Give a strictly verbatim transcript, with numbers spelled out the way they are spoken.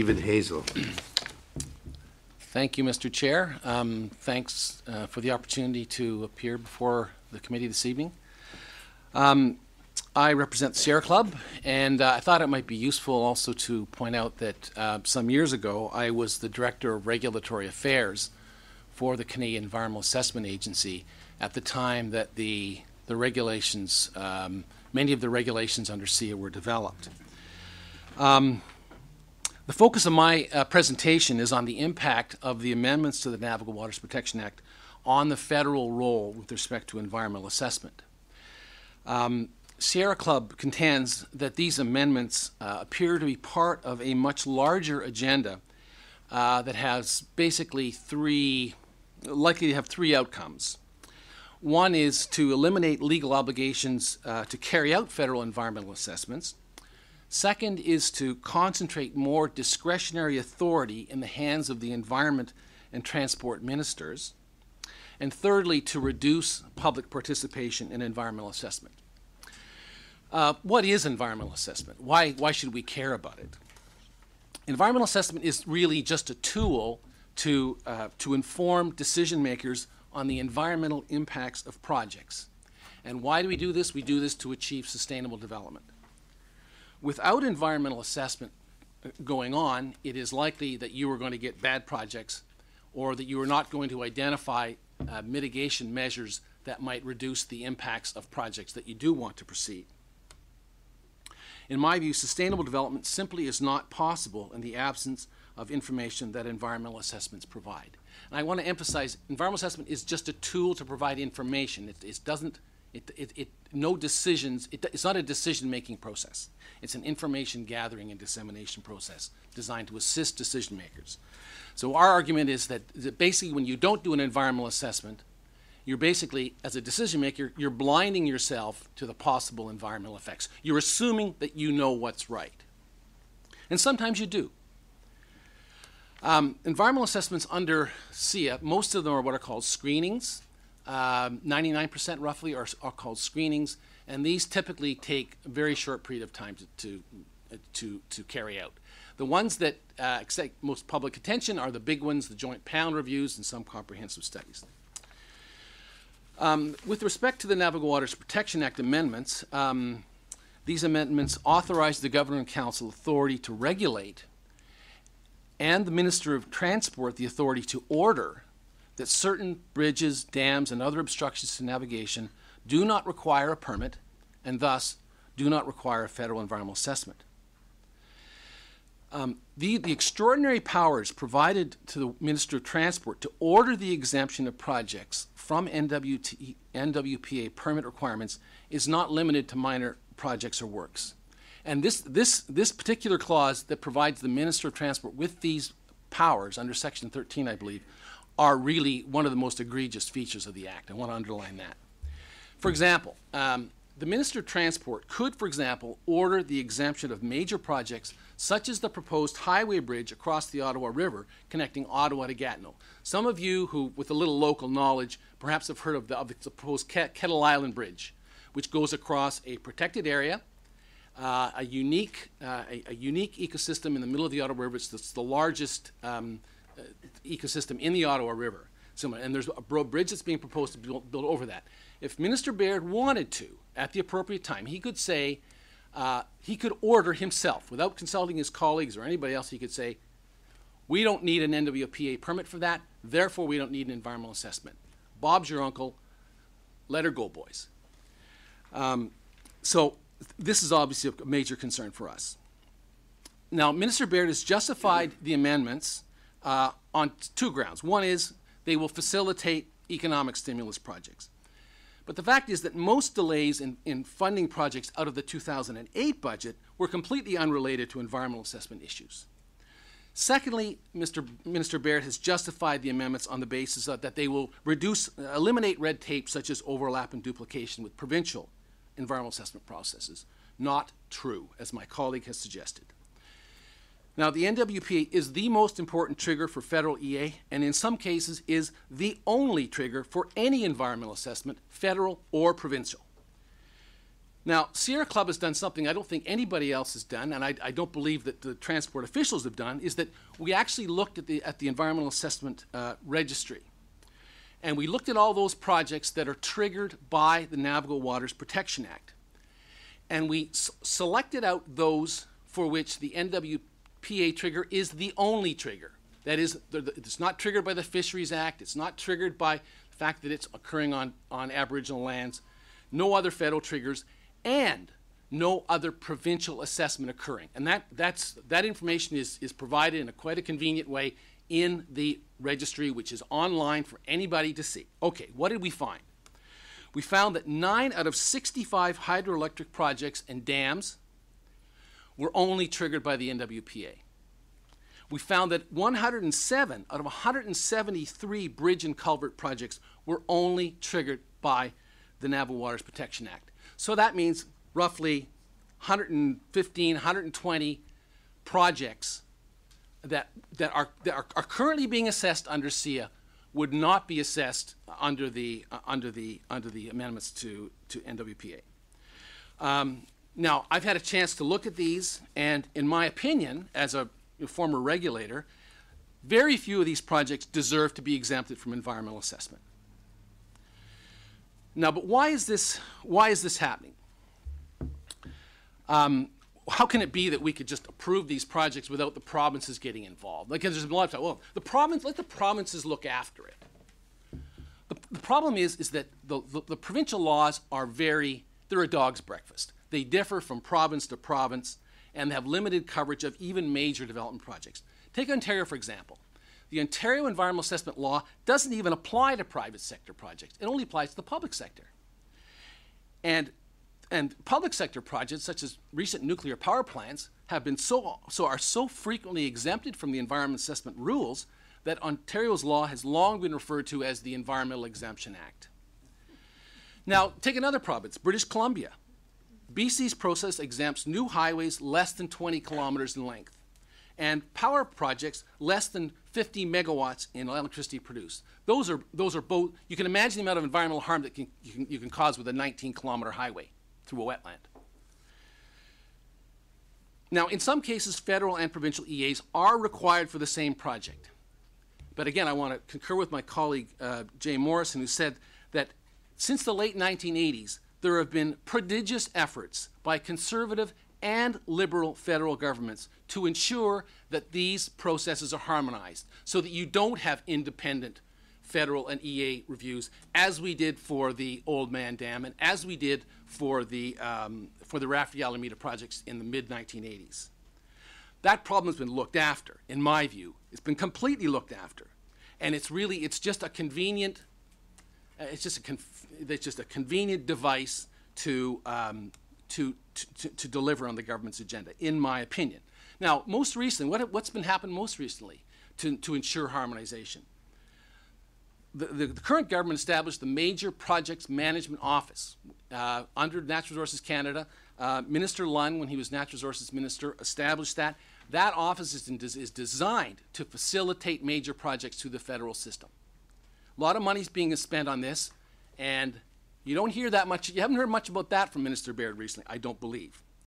Stephen Hazel. Thank you, Mister Chair. Um, thanks uh, for the opportunity to appear before the committee this evening. Um, I represent Sierra Club, and uh, I thought it might be useful also to point out that uh, some years ago I was the Director of Regulatory Affairs for the Canadian Environmental Assessment Agency at the time that the, the regulations, um, many of the regulations under S I A were developed. Um, the focus of my uh, presentation is on the impact of the amendments to the Navigable Waters Protection Act on the federal role with respect to environmental assessment. Um, Sierra Club contends that these amendments uh, appear to be part of a much larger agenda uh, that has basically three, likely to have three outcomes. One is to eliminate legal obligations uh, to carry out federal environmental assessments. Second is to concentrate more discretionary authority in the hands of the Environment and Transport Ministers. And thirdly, to reduce public participation in environmental assessment. Uh, what is environmental assessment? Why, why should we care about it? Environmental assessment is really just a tool to, uh, to inform decision makers on the environmental impacts of projects. And why do we do this? We do this to achieve sustainable development. Without environmental assessment going on, it is likely that you are going to get bad projects or that you are not going to identify uh, mitigation measures that might reduce the impacts of projects that you do want to proceed. In my view, sustainable development simply is not possible in the absence of information that environmental assessments provide. And I want to emphasize, environmental assessment is just a tool to provide information. It, it doesn't, it, it, it, no decisions, it, it's not a decision-making process. It's an information gathering and dissemination process designed to assist decision makers. So our argument is that, that basically when you don't do an environmental assessment, you're basically, as a decision maker, you're blinding yourself to the possible environmental effects. You're assuming that you know what's right. And sometimes you do. Um, environmental assessments under S I A, most of them are what are called screenings. ninety-nine percent um, roughly are, are called screenings, and these typically take a very short period of time to, to, uh, to, to carry out. The ones that uh, excite most public attention are the big ones, the joint panel reviews, and some comprehensive studies. Um, with respect to the Navigable Waters Protection Act amendments, um, these amendments authorize the Governor and Council authority to regulate and the Minister of Transport the authority to order that certain bridges, dams, and other obstructions to navigation do not require a permit and thus do not require a federal environmental assessment. Um, the, the extraordinary powers provided to the Minister of Transport to order the exemption of projects from N W P A permit requirements is not limited to minor projects or works. And this, this, this particular clause that provides the Minister of Transport with these powers under Section thirteen, I believe, are really one of the most egregious features of the Act. I want to underline that. For example, um, the Minister of Transport could, for example, order the exemption of major projects such as the proposed highway bridge across the Ottawa River connecting Ottawa to Gatineau. Some of you who, with a little local knowledge, perhaps have heard of the, of the proposed Kettle Island Bridge, which goes across a protected area, uh, a, unique, uh, a, a unique ecosystem in the middle of the Ottawa River. It's the, it's the largest um, uh, ecosystem in the Ottawa River. Similar. And there's a bridge that's being proposed to be built, built over that. If Minister Baird wanted to, at the appropriate time, he could say, Uh, he could order himself, without consulting his colleagues or anybody else, he could say, we don't need an N W P A permit for that, therefore we don't need an environmental assessment. Bob's your uncle, let her go, boys. Um, so this is obviously a major concern for us. Now, Minister Baird has justified the amendments uh, on two grounds. One is they will facilitate economic stimulus projects. But the fact is that most delays in, in funding projects out of the two thousand eight budget were completely unrelated to environmental assessment issues. Secondly, Mister Minister Baird has justified the amendments on the basis of, that they will reduce, eliminate red tape such as overlap and duplication with provincial environmental assessment processes. Not true, as my colleague has suggested. Now, the N W P A is the most important trigger for federal E A, and in some cases is the only trigger for any environmental assessment, federal or provincial. Now, Sierra Club has done something I don't think anybody else has done, and I, I don't believe that the transport officials have done, is that we actually looked at the, at the Environmental Assessment uh, Registry. And we looked at all those projects that are triggered by the Navigable Waters Protection Act. And we s selected out those for which the N W P A trigger is the only trigger. That is, the, the, it's not triggered by the Fisheries Act, it's not triggered by the fact that it's occurring on, on Aboriginal lands, no other federal triggers, and no other provincial assessment occurring. And that, that's, that information is, is provided in a quite a convenient way in the registry, which is online for anybody to see. Okay, what did we find? We found that nine out of sixty-five hydroelectric projects and dams were only triggered by the N W P A. We found that one hundred seven out of one hundred seventy-three bridge and culvert projects were only triggered by the Navigable Waters Protection Act. So that means roughly one hundred fifteen, one hundred twenty projects that, that, are, that are, are currently being assessed under S I A would not be assessed under the, uh, under the, under the amendments to, to N W P A. Um, now, I've had a chance to look at these, and in my opinion, as a former regulator, very few of these projects deserve to be exempted from environmental assessment. Now, but why is this, why is this happening? Um, how can it be that we could just approve these projects without the provinces getting involved? Like, there's been a lot of talk, well, the province, let the provinces look after it. The, the problem is, is that the, the, the provincial laws are very, they're a dog's breakfast. They differ from province to province and have limited coverage of even major development projects. Take Ontario, for example. The Ontario Environmental Assessment Law doesn't even apply to private sector projects. It only applies to the public sector. And, and public sector projects, such as recent nuclear power plants, have been so, so, are so frequently exempted from the environmental assessment rules that Ontario's law has long been referred to as the Environmental Exemption Act. Now, take another province, British Columbia. B C's process exempts new highways less than twenty kilometers in length and power projects less than fifty megawatts in electricity produced. Those are, those are both, you can imagine the amount of environmental harm that can, you, can, you can cause with a nineteen kilometer highway through a wetland. Now, in some cases, federal and provincial E As are required for the same project. But again, I want to concur with my colleague, uh, Jay Morrison, who said that since the late nineteen eighties, there have been prodigious efforts by conservative and liberal federal governments to ensure that these processes are harmonized so that you don't have independent federal and E A reviews, as we did for the Old Man Dam and as we did for the, um, for the Rafael Alameda projects in the mid nineteen eighties. That problem has been looked after, in my view. It's been completely looked after. And it's really, it's just a convenient, uh, it's, just a conf it's just a convenient device to, um, To, to, to deliver on the government's agenda, in my opinion. Now, most recently, what, what's been happened most recently to, to ensure harmonization? The, the, the current government established the Major Projects Management Office uh, under Natural Resources Canada. Uh, Minister Lunn, when he was Natural Resources Minister, established that. That office is, in, is designed to facilitate major projects through the federal system. A lot of money is being spent on this, and you don't hear that much, you haven't heard much about that from Minister Baird recently, I don't believe.